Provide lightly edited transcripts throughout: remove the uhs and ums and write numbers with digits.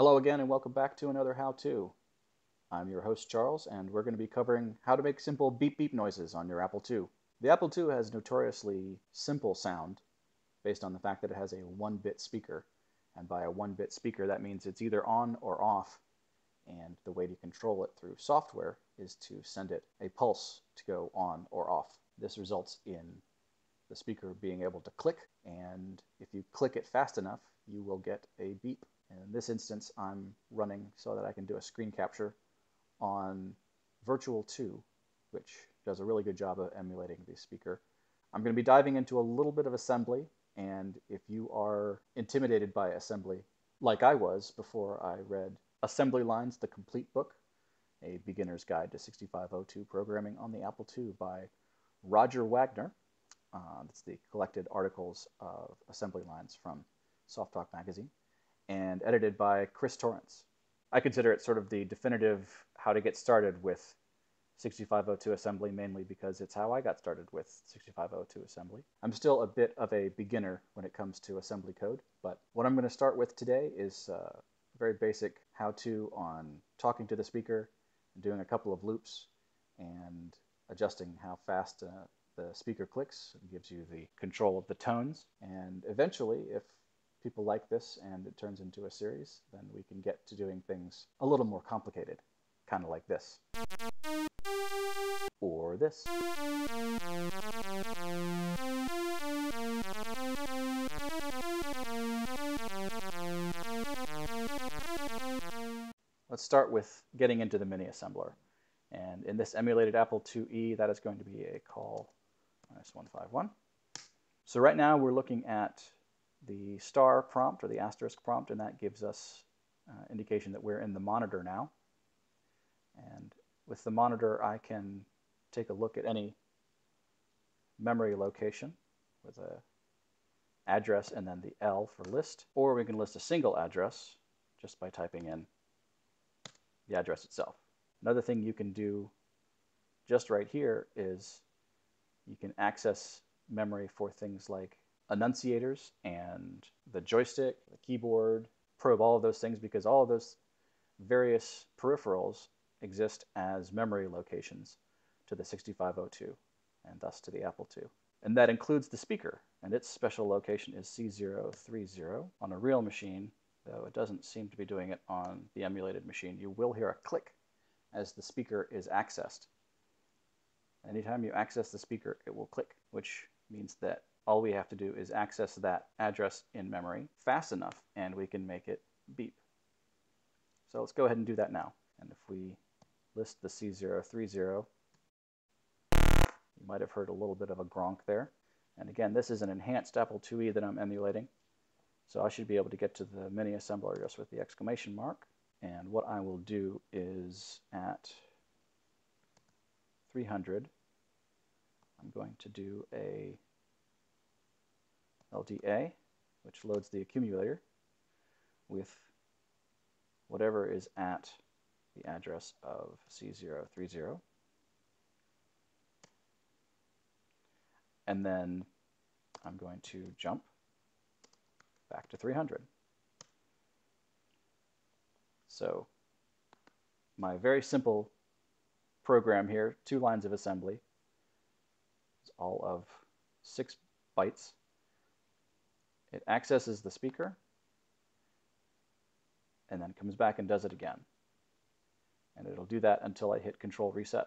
Hello again and welcome back to another how-to. I'm your host Charles and we're going to be covering how to make simple beep beep noises on your Apple II. The Apple II has notoriously simple sound based on the fact that it has a 1-bit speaker. And by a 1-bit speaker that means it's either on or off, and the way to control it through software is to send it a pulse to go on or off. This results in the speaker being able to click, and if you click it fast enough you will get a beep. And in this instance, I'm running so that I can do a screen capture on Virtual 2, which does a really good job of emulating the speaker. I'm going to be diving into a little bit of assembly, and if you are intimidated by assembly, like I was before I read Assembly Lines, The Complete Book, A Beginner's Guide to 6502 Programming on the Apple II by Roger Wagner. That's the collected articles of assembly lines from Soft Talk magazine, and edited by Chris Torrance. I consider it sort of the definitive how to get started with 6502 assembly, mainly because it's how I got started with 6502 assembly. I'm still a bit of a beginner when it comes to assembly code, but what I'm going to start with today is a very basic how-to on talking to the speaker, doing a couple of loops, and adjusting how fast the speaker clicks. It gives you the control of the tones, and eventually, if people like this and it turns into a series, then we can get to doing things a little more complicated, kind of like this. Or this. Let's start with getting into the mini assembler. And in this emulated Apple IIe, that is going to be a call -151. So right now we're looking at the star prompt or the asterisk prompt, and that gives us indication that we're in the monitor now. And with the monitor I can take a look at any memory location with a address and then the L for list, or we can list a single address just by typing in the address itself. Another thing you can do just right here is you can access memory for things like enunciators and the joystick, the keyboard, probe, all of those things, because all of those various peripherals exist as memory locations to the 6502 and thus to the Apple II. And that includes the speaker, and its special location is C030 on a real machine, though it doesn't seem to be doing it on the emulated machine. You will hear a click as the speaker is accessed. Anytime you access the speaker, it will click, which means that all we have to do is access that address in memory fast enough and we can make it beep. So let's go ahead and do that now. And if we list the C030, you might have heard a little bit of a gronk there. And again, this is an enhanced Apple IIe that I'm emulating. So I should be able to get to the mini assembler just with the exclamation mark. And what I will do is at 300, I'm going to do a LDA, which loads the accumulator with whatever is at the address of C030. And then I'm going to jump back to 300. So my very simple program here, 2 lines of assembly, is all of 6 bytes. It accesses the speaker and then comes back and does it again. And it'll do that until I hit Control Reset.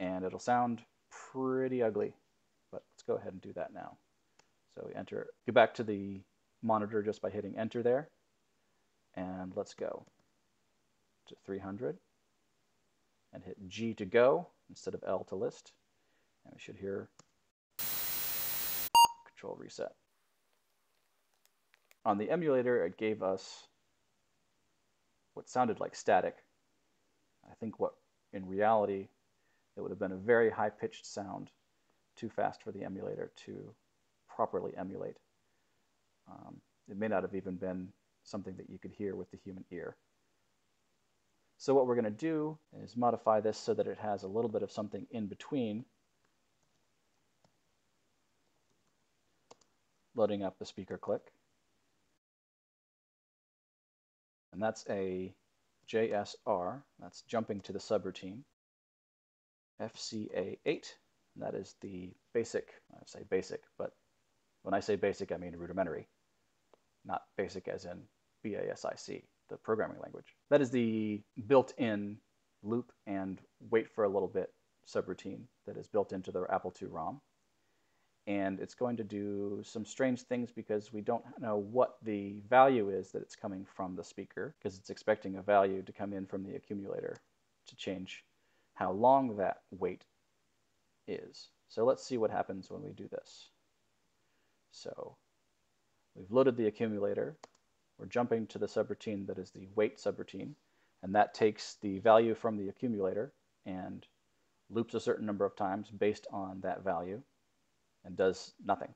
And it'll sound pretty ugly, but let's go ahead and do that now. So we enter, go back to the monitor just by hitting Enter there. And let's go to 300 and hit G to go instead of L to list. And we should hear Control Reset. On the emulator, it gave us what sounded like static. I think what in reality it would have been a very high-pitched sound, too fast for the emulator to properly emulate. It may not have even been something that you could hear with the human ear. So what we're going to do is modify this so that it has a little bit of something in between loading up the speaker click. and that's a JSR, that's jumping to the subroutine. FCA8, and that is the basic, I say basic, but when I say basic, I mean rudimentary, not basic as in BASIC, the programming language. That is the built-in loop and wait for a little bit subroutine that is built into the Apple II ROM. And it's going to do some strange things because we don't know what the value is that it's coming from the speaker, because it's expecting a value to come in from the accumulator to change how long that wait is. So let's see what happens when we do this. So we've loaded the accumulator. We're jumping to the subroutine that is the wait subroutine, and that takes the value from the accumulator and loops a certain number of times based on that value and does nothing.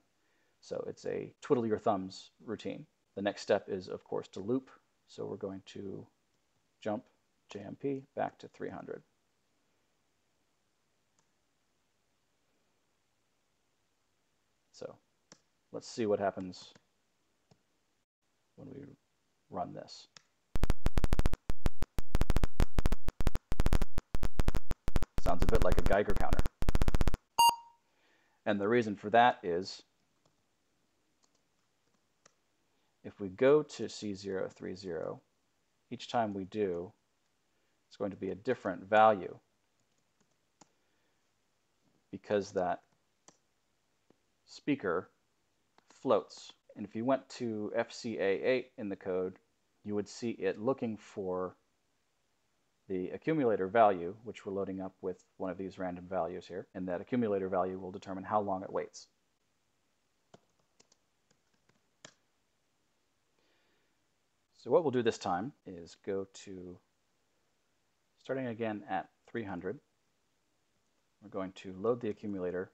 So it's a twiddle your thumbs routine. The next step is, of course, to loop. So we're going to jump JMP back to 300. So let's see what happens when we run this. Sounds a bit like a Geiger counter. And the reason for that is if we go to C030, each time we do, it's going to be a different value because that speaker floats. And if you went to FCA8 in the code, you would see it looking for the accumulator value, which we're loading up with one of these random values here, and that accumulator value will determine how long it waits. So what we'll do this time is go to, starting again at 300, we're going to load the accumulator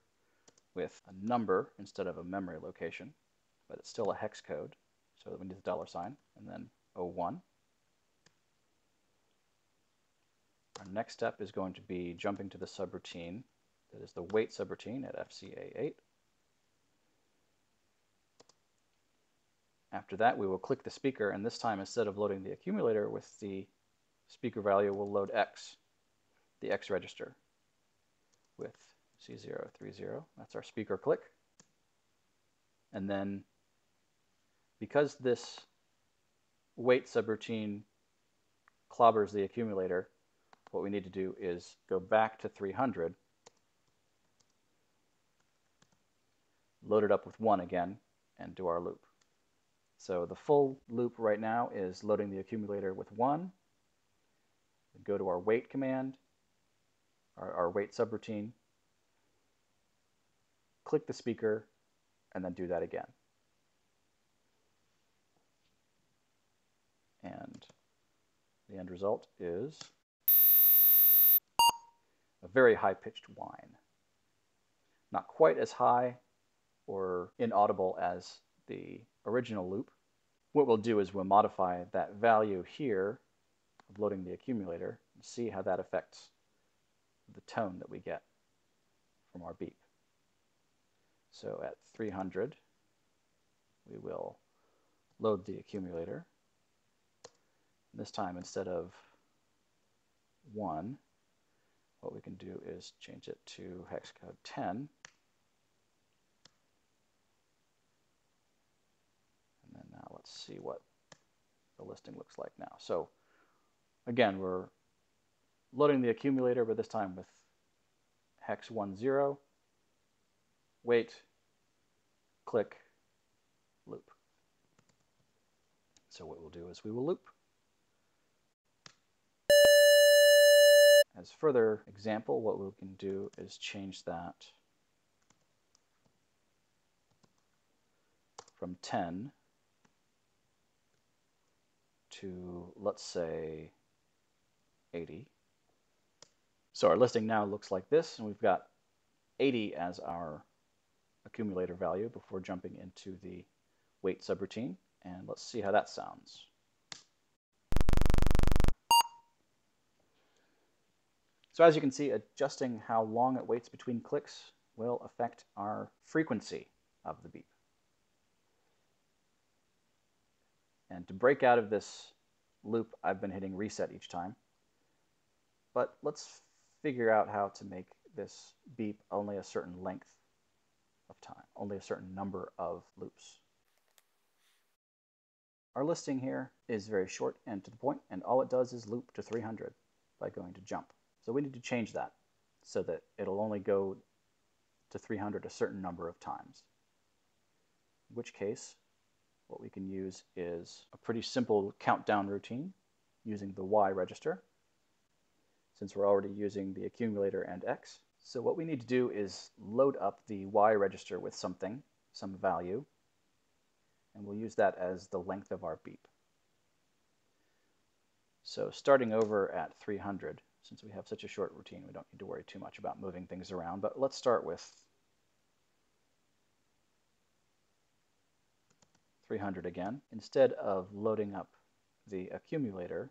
with a number instead of a memory location, but it's still a hex code, so that we need the dollar sign, and then 01. Our next step is going to be jumping to the subroutine, that is the wait subroutine at FCA8. After that, we will click the speaker, and this time, instead of loading the accumulator with the speaker value, we'll load X, the X register, with C030. That's our speaker click. And then, because this wait subroutine clobbers the accumulator, what we need to do is go back to 300, load it up with 1 again, and do our loop. So the full loop right now is loading the accumulator with 1. We go to our wait command, our wait subroutine, click the speaker, and then do that again. And the end result is a very high-pitched whine. Not quite as high or inaudible as the original loop. What we'll do is we'll modify that value here of loading the accumulator and see how that affects the tone that we get from our beep. So at 300, we will load the accumulator. This time, instead of 1, what we can do is change it to hex code 10, and then now let's see what the listing looks like now. So again, we're loading the accumulator, but this time with hex 10, wait, click, loop. So what we'll do is we will loop. As further example, what we can do is change that from 10 to, let's say, 80. So our listing now looks like this, and we've got 80 as our accumulator value before jumping into the wait subroutine. And let's see how that sounds. So as you can see, adjusting how long it waits between clicks will affect our frequency of the beep. And to break out of this loop, I've been hitting reset each time. But let's figure out how to make this beep only a certain length of time, only a certain number of loops. Our listing here is very short and to the point, and all it does is loop to 300 by going to jump. So we need to change that so that it'll only go to 300 a certain number of times. In which case, what we can use is a pretty simple countdown routine using the Y register, since we're already using the accumulator and X. So what we need to do is load up the Y register with something, some value, and we'll use that as the length of our beep. So starting over at 300, since we have such a short routine, we don't need to worry too much about moving things around, but let's start with 300 again. Instead of loading up the accumulator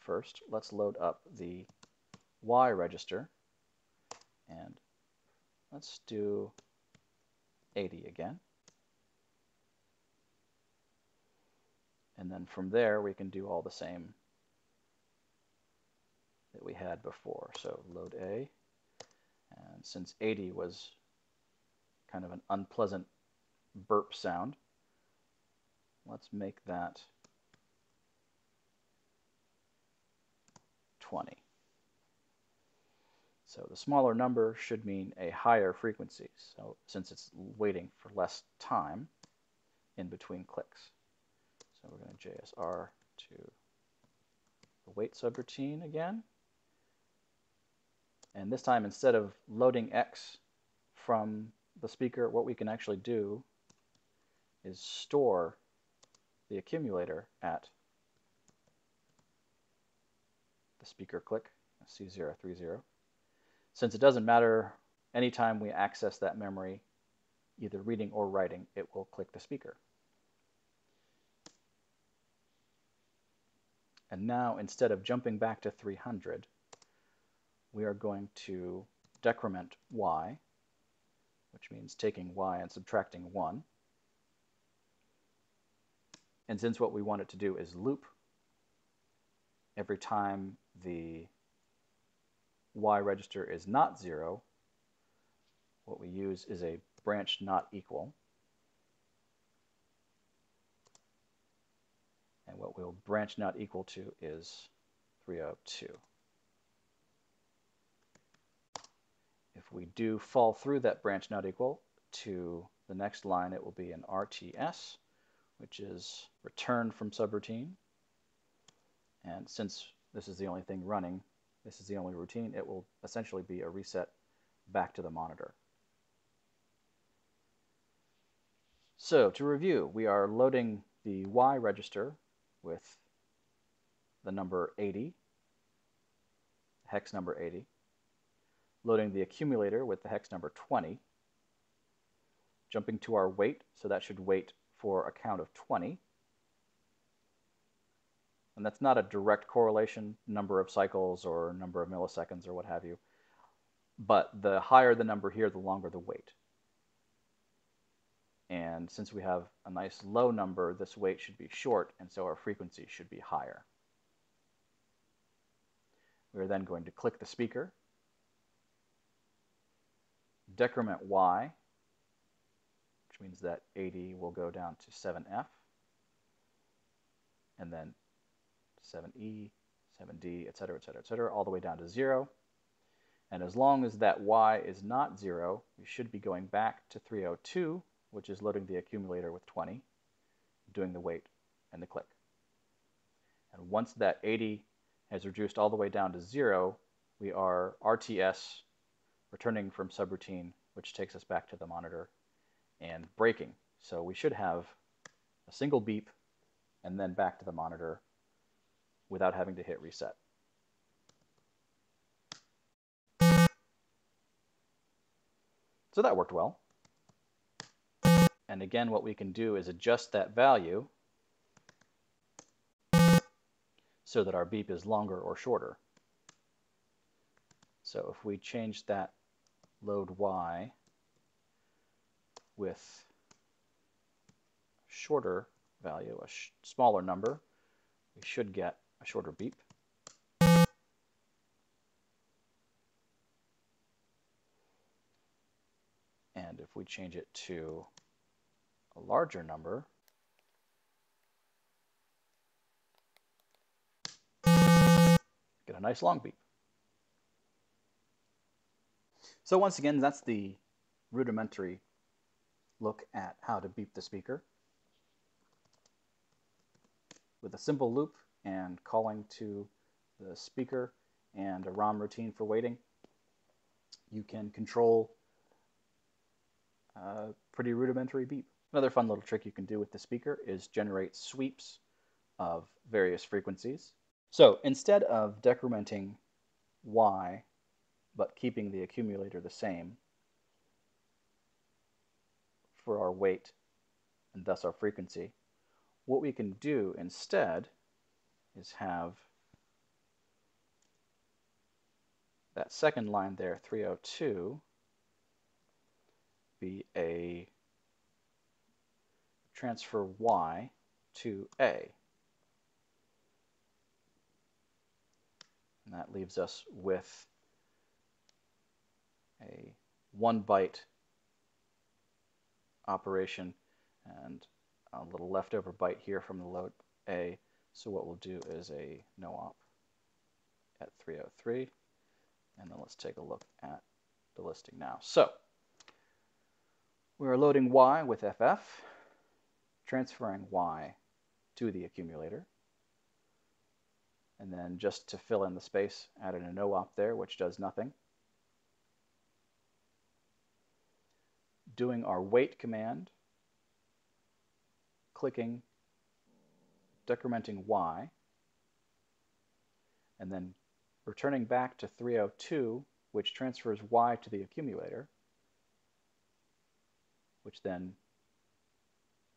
first, let's load up the Y register, and let's do 80 again. And then from there, we can do all the same that we had before. So load A, and since 80 was kind of an unpleasant burp sound, let's make that 20. So the smaller number should mean a higher frequency, so since it's waiting for less time in between clicks. So we're going to JSR to the wait subroutine again. And this time, instead of loading X from the speaker, what we can actually do is store the accumulator at the speaker click, C030. Since it doesn't matter anytime we access that memory, either reading or writing, it will click the speaker. And now, instead of jumping back to 300, we are going to decrement Y, which means taking Y and subtracting 1. And since what we want it to do is loop, every time the Y register is not 0, what we use is a branch not equal. And what we'll branch not equal to is 302. If we do fall through that branch not equal to the next line, it will be an RTS, which is return from subroutine. And since this is the only thing running, this is the only routine, it will essentially be a reset back to the monitor. So to review, we are loading the Y register with the number 80, hex number 80, loading the accumulator with the hex number 20, jumping to our wait, so that should wait for a count of 20. And that's not a direct correlation, number of cycles or number of milliseconds or what have you, but the higher the number here, the longer the wait. And since we have a nice low number, this wait should be short, and so our frequency should be higher. We are then going to click the speaker, decrement Y, which means that 80 will go down to 7F, and then 7E, 7D, etc., etc., etc., all the way down to 0. And as long as that Y is not 0, we should be going back to 302, which is loading the accumulator with 20, doing the wait and the click. And once that 80 has reduced all the way down to 0, we are RTS, returning from subroutine, which takes us back to the monitor, and breaking. So we should have a single beep and then back to the monitor without having to hit reset. So that worked well. And again, what we can do is adjust that value so that our beep is longer or shorter. So if we change that load Y with a shorter value, a smaller number, we should get a shorter beep. And if we change it to a larger number, get a nice long beep. So once again, that's the rudimentary look at how to beep the speaker with a simple loop and calling to the speaker and a ROM routine for waiting. You can control a pretty rudimentary beep. Another fun little trick you can do with the speaker is generate sweeps of various frequencies. So instead of decrementing Y, but keeping the accumulator the same for our weight and thus our frequency, what we can do instead is have that second line there, 302, be a transfer Y to A. And that leaves us with a 1 byte operation and a little leftover byte here from the load A. So what we'll do is a no op at 303. And then let's take a look at the listing now. So we're loading Y with FF, transferring Y to the accumulator. And then just to fill in the space, added a no op there, which does nothing. Doing our wait command, clicking, decrementing Y, and then returning back to 302, which transfers Y to the accumulator, which then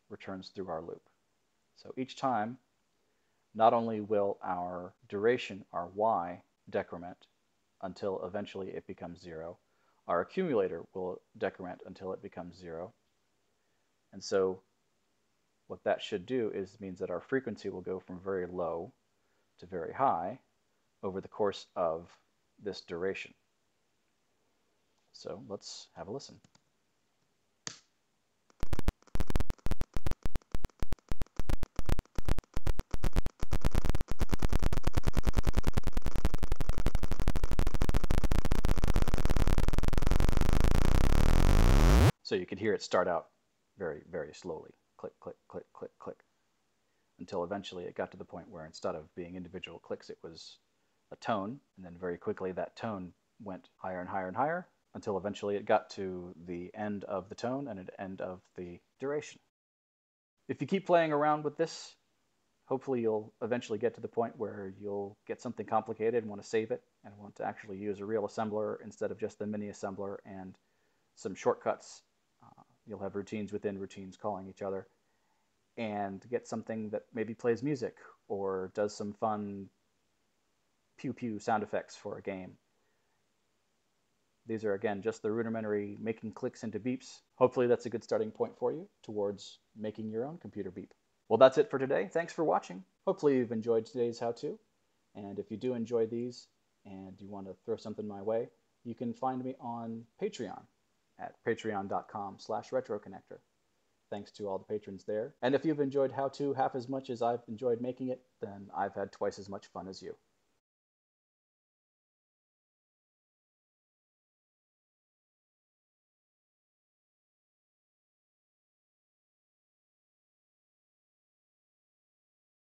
returns through our loop. So each time, not only will our duration, our Y, decrement until eventually it becomes 0, our accumulator will decrement until it becomes 0. And so what that should do is means that our frequency will go from very low to very high over the course of this duration. So let's have a listen. So you could hear it start out very, very slowly. Click, click, click, click, click. Until eventually it got to the point where instead of being individual clicks, it was a tone. And then very quickly that tone went higher and higher and higher until eventually it got to the end of the tone and the end of the duration. If you keep playing around with this, hopefully you'll eventually get to the point where you'll get something complicated and want to save it and want to actually use a real assembler instead of just the mini assembler and some shortcuts. You'll have routines within routines calling each other and get something that maybe plays music or does some fun pew pew sound effects for a game. These are, again, just the rudimentary making clicks into beeps. Hopefully that's a good starting point for you towards making your own computer beep. Well, that's it for today. Thanks for watching. Hopefully you've enjoyed today's how-to. And if you do enjoy these and you want to throw something my way, you can find me on Patreon at patreon.com/retroconnector. Thanks to all the patrons there. And if you've enjoyed How To half as much as I've enjoyed making it, then I've had twice as much fun as you.